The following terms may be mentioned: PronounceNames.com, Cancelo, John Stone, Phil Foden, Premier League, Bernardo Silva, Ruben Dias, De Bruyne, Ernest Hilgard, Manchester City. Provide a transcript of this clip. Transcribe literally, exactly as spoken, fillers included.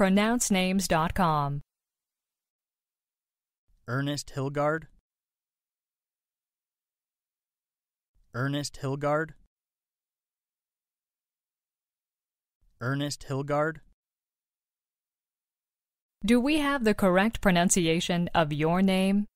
Pronounce Names dot com. Ernest Hilgard. Ernest Hilgard. Ernest Hilgard. Do we have the correct pronunciation of your name?